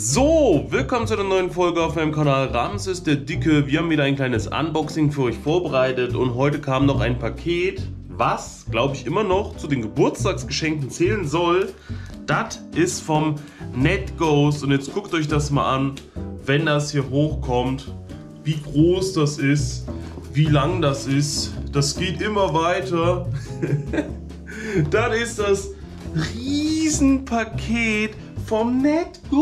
So, willkommen zu einer neuen Folge auf meinem Kanal Ramses der Dicke. Wir haben wieder ein kleines Unboxing für euch vorbereitet und heute kam noch ein Paket, was, glaube ich, immer noch zu den Geburtstagsgeschenken zählen soll. Das ist vom NetGhost und jetzt guckt euch das mal an, wenn das hier hochkommt, wie groß das ist, wie lang das ist. Das geht immer weiter. Dann ist das Riesenpaket vom NetGhost.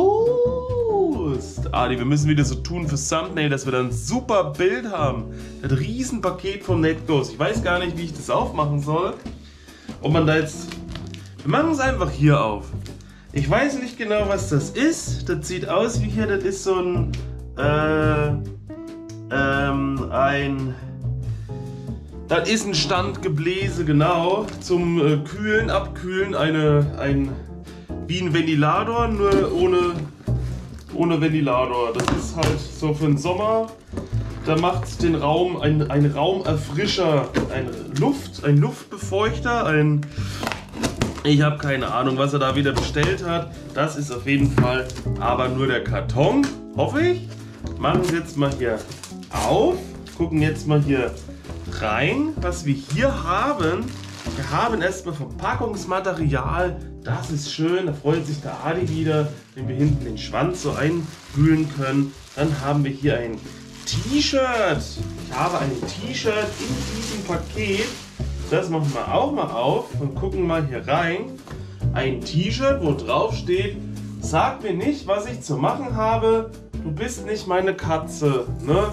Adi, wir müssen wieder so tun fürs Thumbnail, dass wir dann ein super Bild haben. Das Riesenpaket vom NetGhost. Ich weiß gar nicht, wie ich das aufmachen soll. Ob man da jetzt... Wir machen es einfach hier auf. Ich weiß nicht genau, was das ist. Das sieht aus wie hier, das ist so ein... Das ist ein Standgebläse, genau. Zum Kühlen, Abkühlen, wie ein Ventilator, nur ohne Ventilator. Das ist halt so für den Sommer. Da macht es den Raum ein Raumerfrischer, ein Luftbefeuchter, ich habe keine Ahnung, was er da wieder bestellt hat. Das ist auf jeden Fall aber nur der Karton, hoffe ich. Machen wir jetzt mal hier auf, gucken jetzt mal hier rein, was wir hier haben. Wir haben erstmal Verpackungsmaterial. Das ist schön, da freut sich der Adi wieder, wenn wir hinten den Schwanz so einwühlen können. Dann haben wir hier ein T-Shirt. Ich habe ein T-Shirt in diesem Paket. Das machen wir auch mal auf und gucken mal hier rein. Ein T-Shirt, wo drauf steht, sag mir nicht, was ich zu machen habe. Du bist nicht meine Katze. Ne?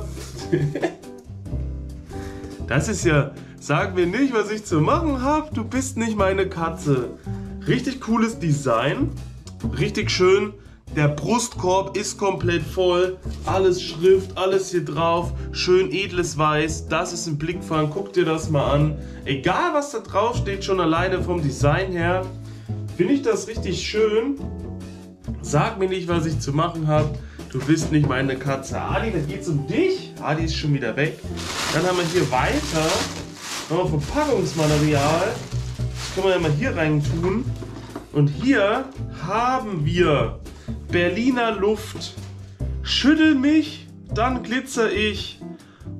Das ist ja, sag mir nicht, was ich zu machen habe. Du bist nicht meine Katze. Richtig cooles Design, richtig schön, der Brustkorb ist komplett voll, alles Schrift, alles hier drauf, schön edles Weiß, das ist ein Blickfang, guck dir das mal an. Egal was da drauf steht, schon alleine vom Design her, finde ich das richtig schön. Sag mir nicht, was ich zu machen habe, du bist nicht meine Katze. Adi, da geht's um dich, Adi ist schon wieder weg. Dann haben wir hier weiter, noch Verpackungsmaterial. Können wir ja mal hier rein tun. Und hier haben wir Berliner Luft. Schüttel mich, dann glitzer ich.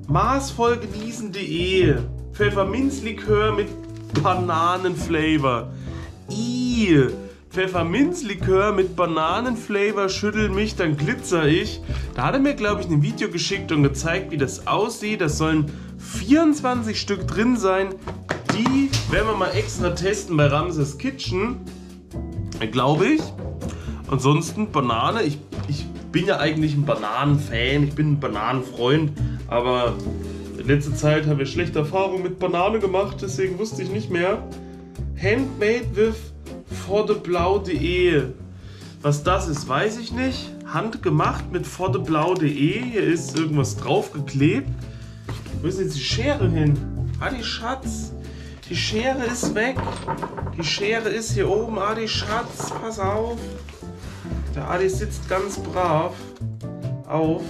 Maßvoll genießen.de. Pfefferminzlikör mit Bananenflavor. Pfefferminzlikör mit Bananenflavor, schüttel mich, dann glitzer ich. Da hat er mir, glaube ich, ein Video geschickt und gezeigt, wie das aussieht. Das sollen 24 Stück drin sein. Die werden wir mal extra testen bei Ramses Kitchen, glaube ich. Ansonsten Banane. Ich bin ja eigentlich ein Bananenfan, ich bin ein Bananenfreund, aber in letzter Zeit haben wir schlechte Erfahrungen mit Banane gemacht, deswegen wusste ich nicht mehr. Handmade with fordeblau.de. Was das ist, weiß ich nicht. Handgemacht mit fordeblau.de. Hier ist irgendwas draufgeklebt. Wo ist jetzt die Schere hin? Adi, Schatz. Die Schere ist weg. Die Schere ist hier oben. Adi, Schatz, pass auf. Der Adi sitzt ganz brav auf.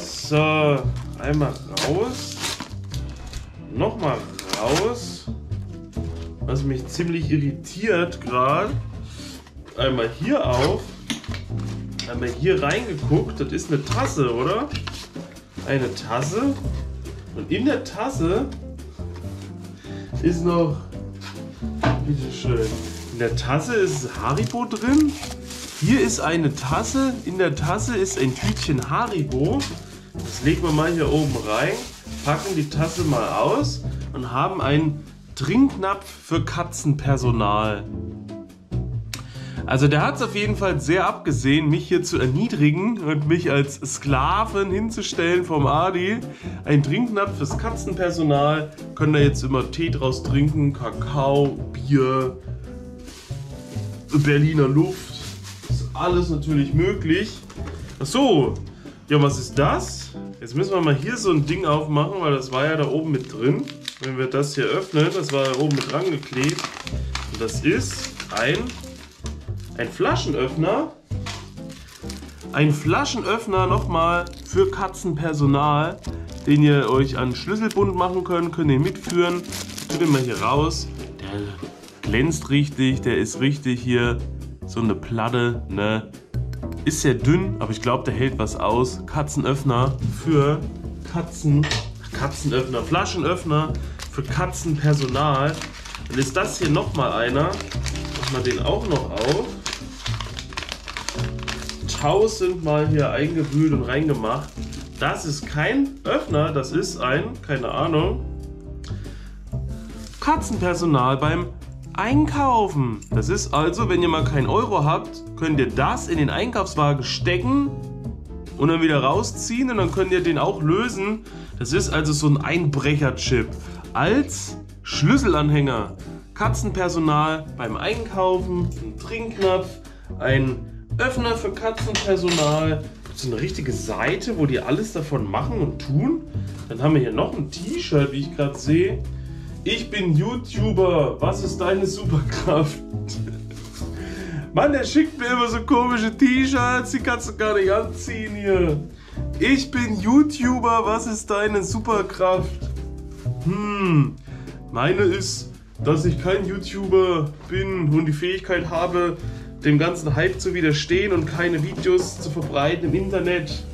So, einmal raus. Nochmal raus. Was mich ziemlich irritiert gerade. Einmal hier auf. Einmal hier reingeguckt. Das ist eine Tasse, oder? Eine Tasse und in der Tasse ist noch, bitteschön, in der Tasse ist Haribo drin. Hier ist eine Tasse, in der Tasse ist ein Tütchen Haribo. Das legen wir mal hier oben rein, packen die Tasse mal aus und haben einen Trinknapf für Katzenpersonal. Also der hat es auf jeden Fall sehr abgesehen, mich hier zu erniedrigen und mich als Sklaven hinzustellen vom Adi. Ein Trinknapf fürs Katzenpersonal. Können da jetzt immer Tee draus trinken, Kakao, Bier, Berliner Luft. Ist alles natürlich möglich. Achso, ja, was ist das? Jetzt müssen wir mal hier so ein Ding aufmachen, weil das war ja da oben mit drin. Wenn wir das hier öffnen, das war da oben mit rangeklebt. Und das ist ein Flaschenöffner. Ein Flaschenöffner nochmal für Katzenpersonal, den ihr euch an Schlüsselbund machen könnt, könnt ihr mitführen. Tut den mal hier raus. Der glänzt richtig, der ist richtig hier, so eine Platte, ne? Ist sehr dünn, aber ich glaube, der hält was aus. Katzenöffner für Katzen, Katzenöffner, Flaschenöffner für Katzenpersonal. Dann ist das hier nochmal einer, mach mal den auch noch auf. 1000 Mal hier eingewühlt und reingemacht. Das ist kein Öffner, das ist ein, keine Ahnung, Katzenpersonal beim Einkaufen. Das ist also, wenn ihr mal keinen Euro habt, könnt ihr das in den Einkaufswagen stecken und dann wieder rausziehen und dann könnt ihr den auch lösen. Das ist also so ein Einbrecherchip als Schlüsselanhänger. Katzenpersonal beim Einkaufen, ein Trinkknopf, ein Öffner für Katzenpersonal. So eine richtige Seite, wo die alles davon machen und tun. Dann haben wir hier noch ein T-Shirt, wie ich gerade sehe. Ich bin YouTuber, was ist deine Superkraft? Mann, der schickt mir immer so komische T-Shirts, die kannst du gar nicht anziehen hier. Ich bin YouTuber, was ist deine Superkraft? Meine ist, dass ich kein YouTuber bin und die Fähigkeit habe, dem ganzen Hype zu widerstehen und keine Videos zu verbreiten im Internet.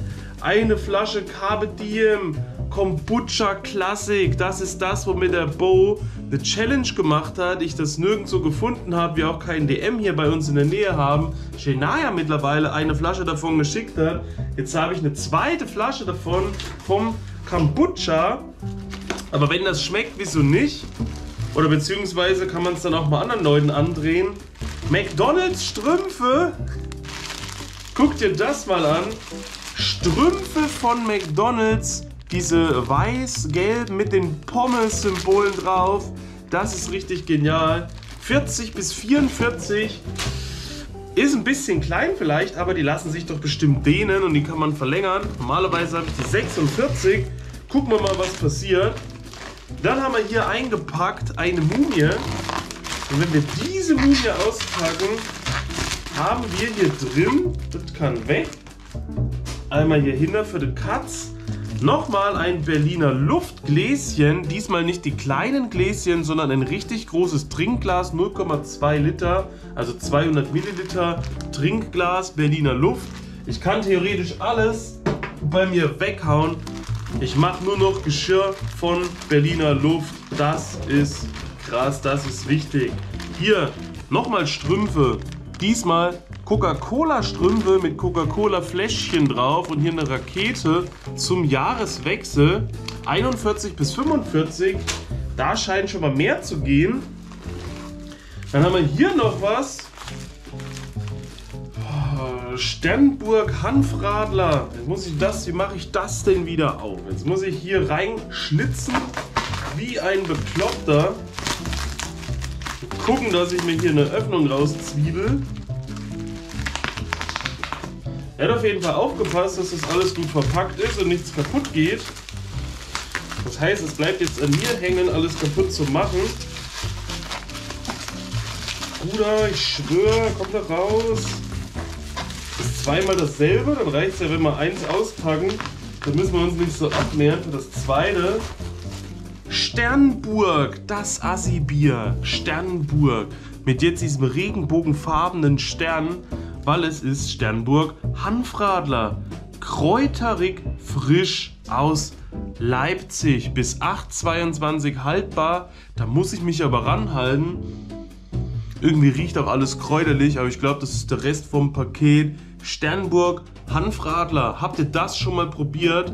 Eine Flasche Carpe Diem Kombucha Classic, das ist das, womit der Bo eine Challenge gemacht hat. Ich das nirgendwo gefunden habe, wir auch keinen DM hier bei uns in der Nähe haben. Shania mittlerweile eine Flasche davon geschickt hat. Jetzt habe ich eine zweite Flasche davon vom Kombucha. Aber wenn das schmeckt, wieso nicht? Oder beziehungsweise kann man es dann auch mal anderen Leuten andrehen. McDonald's Strümpfe, guckt dir das mal an, Strümpfe von McDonald's, diese weiß-gelb mit den Pommes-Symbolen drauf, das ist richtig genial, 40 bis 44, ist ein bisschen klein vielleicht, aber die lassen sich doch bestimmt dehnen und die kann man verlängern, normalerweise habe ich die 46, gucken wir mal, was passiert. Dann haben wir hier eingepackt eine Mumie. Und wenn wir diese Mumie auspacken, haben wir hier drin, das kann weg, einmal hier hinter für die Katz, nochmal ein Berliner Luftgläschen, diesmal nicht die kleinen Gläschen, sondern ein richtig großes Trinkglas, 0,2 Liter, also 200 Milliliter Trinkglas Berliner Luft. Ich kann theoretisch alles bei mir weghauen, ich mache nur noch Geschirr von Berliner Luft, das ist krass, das ist wichtig. Hier nochmal Strümpfe, diesmal Coca-Cola-Strümpfe mit Coca-Cola-Fläschchen drauf und hier eine Rakete zum Jahreswechsel, 41 bis 45, da scheint schon mal mehr zu gehen. Dann haben wir hier noch was, Sternburg Hanfradler, jetzt muss ich das, wie mache ich das denn wieder auf? Jetzt muss ich hier reinschlitzen wie ein Bekloppter. Gucken, dass ich mir hier eine Öffnung rauszwiebel. Er hat auf jeden Fall aufgepasst, dass das alles gut verpackt ist und nichts kaputt geht. Das heißt, es bleibt jetzt an mir hängen, alles kaputt zu machen. Bruder, ich schwöre, kommt da raus. Ist zweimal dasselbe, dann reicht es ja, wenn wir eins auspacken. Dann müssen wir uns nicht so abmehren für das zweite. Sternburg, das Assi-Bier, Sternburg, mit jetzt diesem regenbogenfarbenen Stern, weil es ist Sternburg Hanfradler, kräuterig frisch aus Leipzig, bis 8,22 haltbar, da muss ich mich aber ranhalten, irgendwie riecht auch alles kräuterlich, aber ich glaube, das ist der Rest vom Paket. Sternburg Hanfradler, habt ihr das schon mal probiert?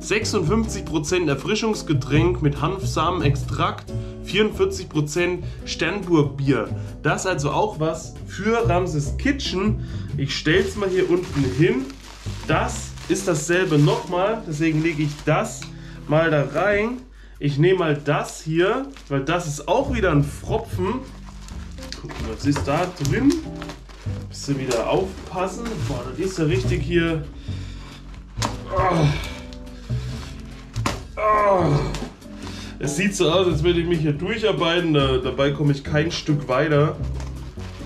56% Erfrischungsgetränk mit Hanfsamenextrakt, 44% Sternburg-Bier. Das ist also auch was für Ramses Kitchen. Ich stelle es mal hier unten hin. Das ist dasselbe nochmal, deswegen lege ich das mal da rein. Ich nehme mal das hier, weil das ist auch wieder ein Pfropfen. Gucken, was ist da drin? Bisschen wieder aufpassen. Boah, das ist ja richtig hier... Oh. Oh, es sieht so aus, als würde ich mich hier durcharbeiten, dabei komme ich kein Stück weiter.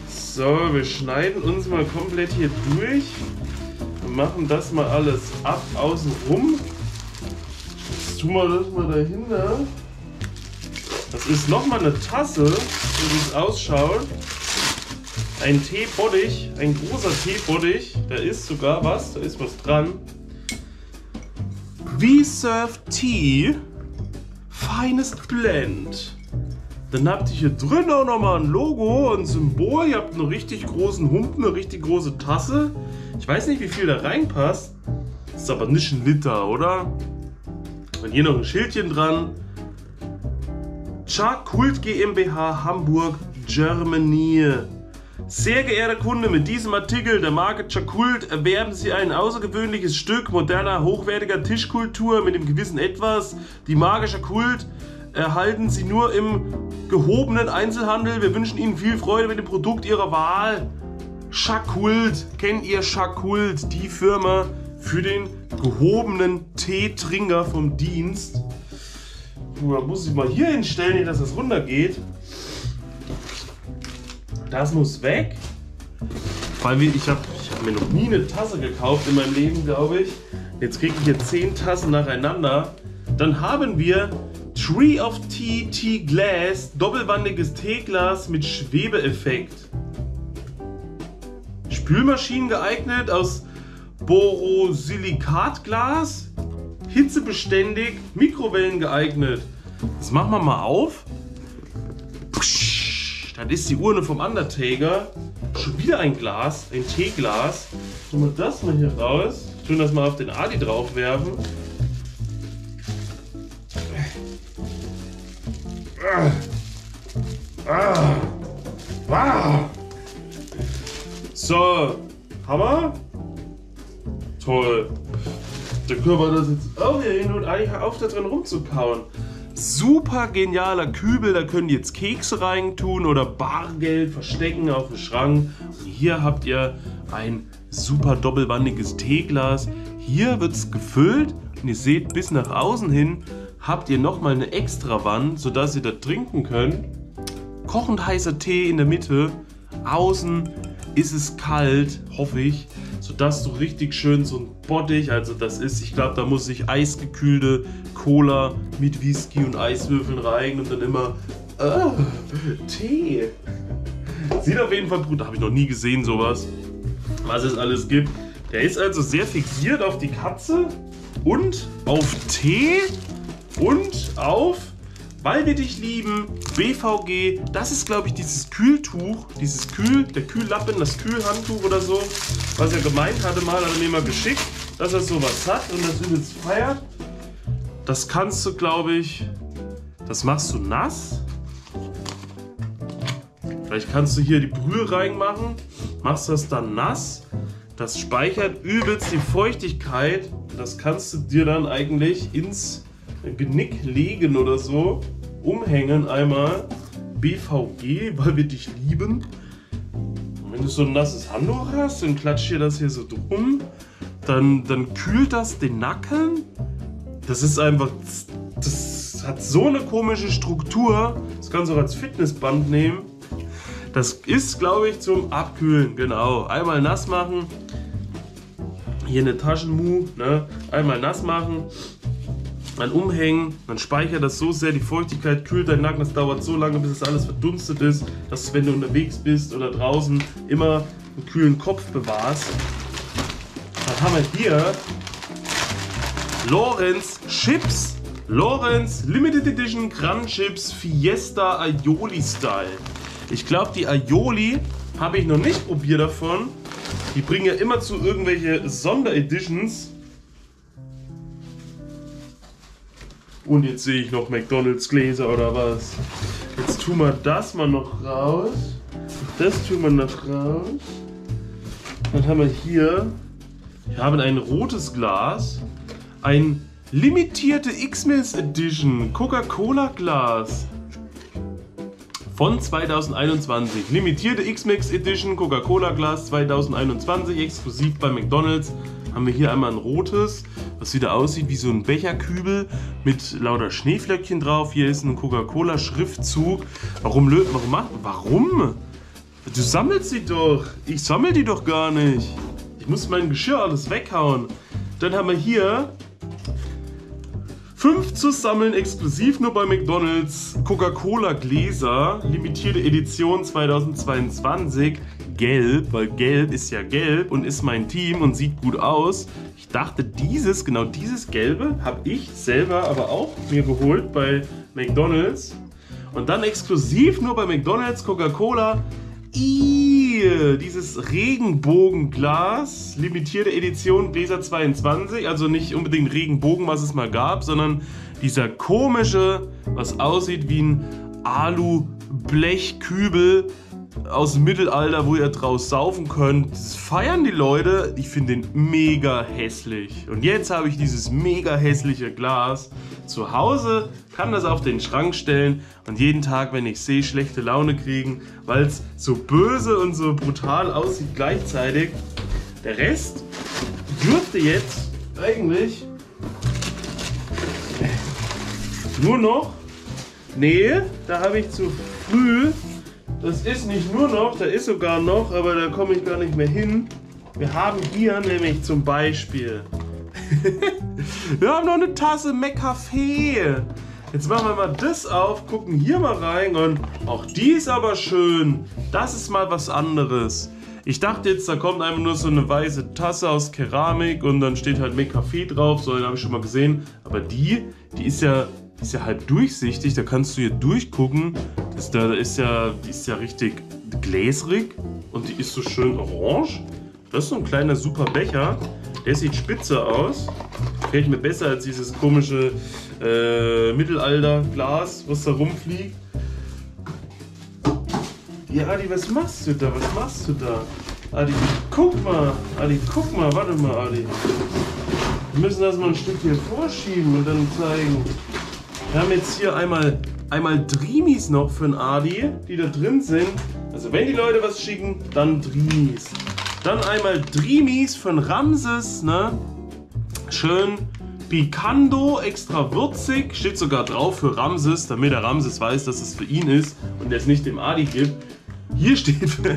So, wir schneiden uns mal komplett hier durch und machen das mal alles ab, außen rum. Jetzt tun wir das mal dahinter. Das ist nochmal eine Tasse, so wie es ausschaut. Ein Teebottich, ein großer Teebottich. Da ist sogar was, da ist was dran. We serve tea, finest blend. Dann habt ihr hier drin auch nochmal ein Logo, ein Symbol. Ihr habt einen richtig großen Humpen, eine richtig große Tasse. Ich weiß nicht, wie viel da reinpasst. Das ist aber nicht ein Liter, oder? Und hier noch ein Schildchen dran. Chacult GmbH Hamburg, Germany. Sehr geehrter Kunde, mit diesem Artikel der Marke Chacult erwerben Sie ein außergewöhnliches Stück moderner, hochwertiger Tischkultur mit dem gewissen Etwas. Die Marke Chacult erhalten Sie nur im gehobenen Einzelhandel. Wir wünschen Ihnen viel Freude mit dem Produkt Ihrer Wahl. Chacult, kennt ihr Chacult? Die Firma für den gehobenen Teetrinker vom Dienst. Da muss ich mal hier hinstellen, dass das runtergeht. Das muss weg. Weil ich hab mir noch nie eine Tasse gekauft in meinem Leben, glaube ich. Jetzt kriege ich hier 10 Tassen nacheinander. Dann haben wir Tree of Tea Tea Glass, doppelwandiges Teeglas mit Schwebeeffekt. Spülmaschinen geeignet aus Borosilikatglas. Hitzebeständig, Mikrowellen geeignet. Das machen wir mal auf. Das ist die Urne vom Undertaker. Schon wieder ein Glas, ein Teeglas. Tun wir das mal hier raus. Tun das mal auf den Adi drauf werfen. So, Hammer. Toll. Dann können wir das jetzt auch hier hin und eigentlich auf da drin rumzukauen. Super genialer Kübel, da können jetzt Kekse reintun oder Bargeld verstecken auf dem Schrank. Und hier habt ihr ein super doppelwandiges Teeglas. Hier wird es gefüllt und ihr seht, bis nach außen hin habt ihr nochmal eine extra Wand, sodass ihr da trinken könnt. Kochend heißer Tee in der Mitte, außen ist es kalt, hoffe ich, sodass du richtig schön so ein Bottich, also das ist, ich glaube, da muss ich eisgekühlte Cola mit Whisky und Eiswürfeln rein und dann immer, oh, Tee. Sieht auf jeden Fall gut, da habe ich noch nie gesehen sowas, was es alles gibt. Der ist also sehr fixiert auf die Katze und auf Tee und auf, weil wir dich lieben, BVG, das ist, glaube ich, dieses Kühltuch, der Kühllappen, das Kühlhandtuch oder so, was er gemeint hatte mal, hat er mir mal geschickt, dass er sowas hat und das übelst feiert. Das kannst du, glaube ich, das machst du nass. Vielleicht kannst du hier die Brühe reinmachen, machst das dann nass. Das speichert übelst die Feuchtigkeit. Das kannst du dir dann eigentlich ins Genick legen oder so, umhängen einmal, BVG, weil wir dich lieben. Und wenn du so ein nasses Handtuch hast, dann klatscht ihr das hier so drum, dann kühlt das den Nacken. Das ist einfach, das hat so eine komische Struktur, das kannst du auch als Fitnessband nehmen. Das ist, glaube ich, zum Abkühlen, genau, einmal nass machen, hier eine Taschenmu, ne? Einmal nass machen. Dann umhängen, dann speichert das so sehr, die Feuchtigkeit kühlt deinen Nacken, das dauert so lange, bis das alles verdunstet ist, dass du, wenn du unterwegs bist oder draußen, immer einen kühlen Kopf bewahrst. Dann haben wir hier Lorenz Chips, Lorenz Limited Edition Gran Chips Fiesta Aioli Style. Ich glaube, die Aioli habe ich noch nicht probiert davon, die bringen ja immer zu irgendwelche Sondereditions. Und jetzt sehe ich noch McDonalds Gläser oder was. Jetzt tun wir das mal noch raus. Das tun wir noch raus. Dann haben wir hier, wir haben ein rotes Glas, ein limitierte Xmas Edition Coca-Cola Glas von 2021. Limitierte Xmas Edition Coca-Cola Glas 2021, exklusiv bei McDonalds. Haben wir hier einmal ein rotes, was wieder aussieht wie so ein Becherkübel mit lauter Schneeflöckchen drauf. Hier ist ein Coca-Cola-Schriftzug. Warum? Du sammelst sie doch. Ich sammle die doch gar nicht. Ich muss mein Geschirr alles weghauen. Dann haben wir hier 5 zu sammeln, exklusiv nur bei McDonald's. Coca-Cola-Gläser, limitierte Edition 2022. Gelb, weil gelb ist ja gelb und ist mein Team und sieht gut aus. Ich dachte, dieses, genau dieses gelbe, habe ich selber aber auch mir geholt bei McDonald's. Und dann exklusiv nur bei McDonald's, Coca-Cola. Dieses Regenbogenglas, limitierte Edition Gläser 22, also nicht unbedingt Regenbogen, was es mal gab, sondern dieser komische, was aussieht wie ein Alu-Blechkübel aus dem Mittelalter, wo ihr draus saufen könnt. Das feiern die Leute. Ich finde den mega hässlich. Und jetzt habe ich dieses mega hässliche Glas zu Hause, kann das auf den Schrank stellen und jeden Tag, wenn ich sehe, schlechte Laune kriegen, weil es so böse und so brutal aussieht gleichzeitig. Der Rest dürfte jetzt eigentlich nur noch... Nee, da habe ich zu früh... Das ist nicht nur noch, da ist sogar noch, aber da komme ich gar nicht mehr hin. Wir haben hier nämlich zum Beispiel... Wir haben noch eine Tasse McCafé. Jetzt machen wir mal das auf, gucken hier mal rein und auch die ist aber schön. Das ist mal was anderes. Ich dachte jetzt, da kommt einfach nur so eine weiße Tasse aus Keramik und dann steht halt McCafé drauf, so den habe ich schon mal gesehen. Aber die ist ja halt durchsichtig, da kannst du hier durchgucken. Die ist ja richtig gläserig und die ist so schön orange. Das ist so ein kleiner super Becher. Der sieht spitze aus. Gefällt mir besser als dieses komische Mittelalterglas, was da rumfliegt. Ja, Adi, was machst du da? Was machst du da? Adi, guck mal. Adi, guck mal. Warte mal, Adi. Wir müssen das mal ein Stück hier vorschieben und dann zeigen. Wir haben jetzt hier einmal Dreamies noch für den Adi, die da drin sind. Also wenn die Leute was schicken, dann Dreamies. Dann einmal Dreamies von Ramses, ne? Schön Picando, extra würzig. Steht sogar drauf für Ramses, damit der Ramses weiß, dass es für ihn ist und es nicht dem Adi gibt. Hier steht für...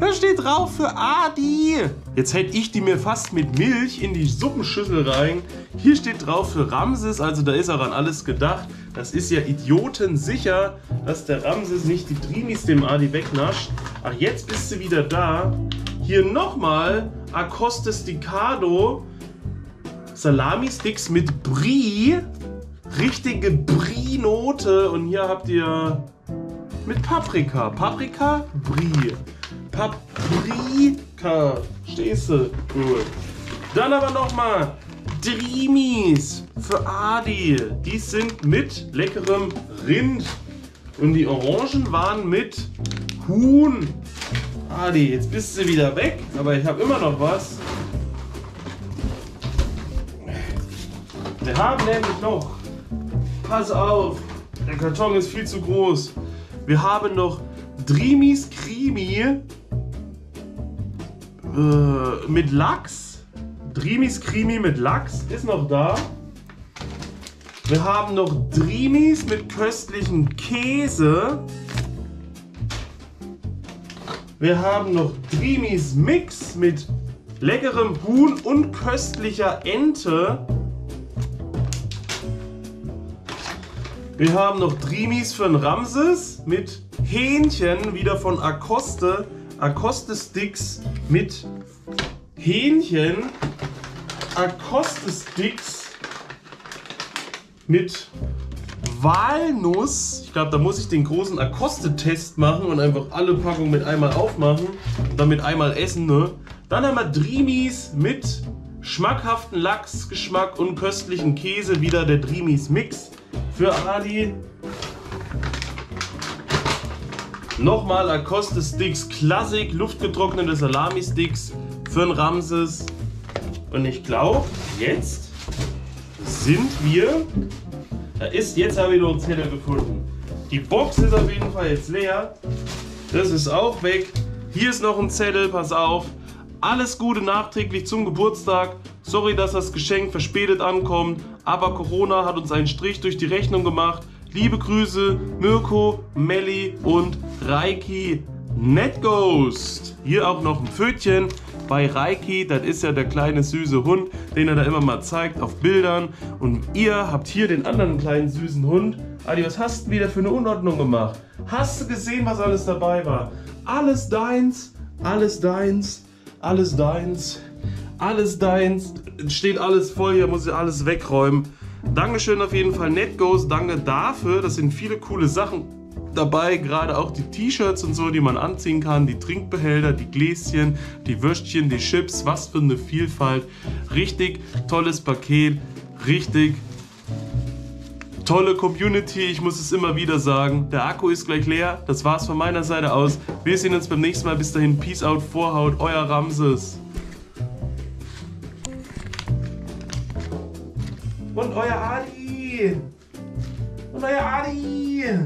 Da steht drauf für Adi. Jetzt hätte ich die mir fast mit Milch in die Suppenschüssel rein. Hier steht drauf für Ramses, also da ist auch an alles gedacht. Das ist ja idiotensicher, dass der Ramses nicht die Dreamies dem Adi wegnascht. Ach, jetzt bist du wieder da. Hier nochmal Acosta Sticado Salami-Sticks mit Brie. Richtige Brie-Note. Und hier habt ihr mit Paprika. Paprika, Brie. Paprika. Stehst du? Cool. Dann aber nochmal Dreamies für Adi. Die sind mit leckerem Rind. Und die Orangen waren mit Huhn. Adi, jetzt bist du wieder weg, aber ich habe immer noch was. Wir haben nämlich noch, pass auf, der Karton ist viel zu groß. Wir haben noch Dreamies Creamy mit Lachs. Dreamies Creamy mit Lachs ist noch da. Wir haben noch Dreamies mit köstlichem Käse. Wir haben noch Dreamies Mix mit leckerem Huhn und köstlicher Ente. Wir haben noch Dreamies für den Ramses mit Hähnchen, wieder von Acosta. Acosta Sticks mit Hähnchen. Acosta Sticks mit Walnuss. Ich glaube, da muss ich den großen Acosta-Test machen und einfach alle Packungen mit einmal aufmachen und dann mit einmal essen, ne? Dann haben wir Dreamies mit schmackhaften Lachsgeschmack und köstlichen Käse. Wieder der Dreamies Mix für Adi. Nochmal Acosta Sticks Classic, luftgetrocknete Salami-Sticks für den Ramses. Und ich glaube, jetzt sind wir... Da ist, jetzt habe ich noch einen Zettel gefunden. Die Box ist auf jeden Fall jetzt leer. Das ist auch weg. Hier ist noch ein Zettel, pass auf. Alles Gute nachträglich zum Geburtstag. Sorry, dass das Geschenk verspätet ankommt, aber Corona hat uns einen Strich durch die Rechnung gemacht. Liebe Grüße, Mirko, Melli und Reiki, NetGhost. Hier auch noch ein Pfötchen. bei Reiki. Das ist ja der kleine süße Hund, den er da immer mal zeigt auf Bildern. Und ihr habt hier den anderen kleinen süßen Hund. Adi, was hast du wieder für eine Unordnung gemacht? Hast du gesehen, was alles dabei war? Alles deins, alles deins, alles deins, alles deins. Steht alles voll, hier muss ich alles wegräumen. Dankeschön auf jeden Fall NetGhost, danke dafür, das sind viele coole Sachen dabei, gerade auch die T-Shirts und so, die man anziehen kann, die Trinkbehälter, die Gläschen, die Würstchen, die Chips, was für eine Vielfalt, richtig tolles Paket, richtig tolle Community, ich muss es immer wieder sagen, der Akku ist gleich leer, das war's von meiner Seite aus, wir sehen uns beim nächsten Mal, bis dahin, Peace out, Vorhaut, euer Ramses. Und euer Adi! Und euer Adi!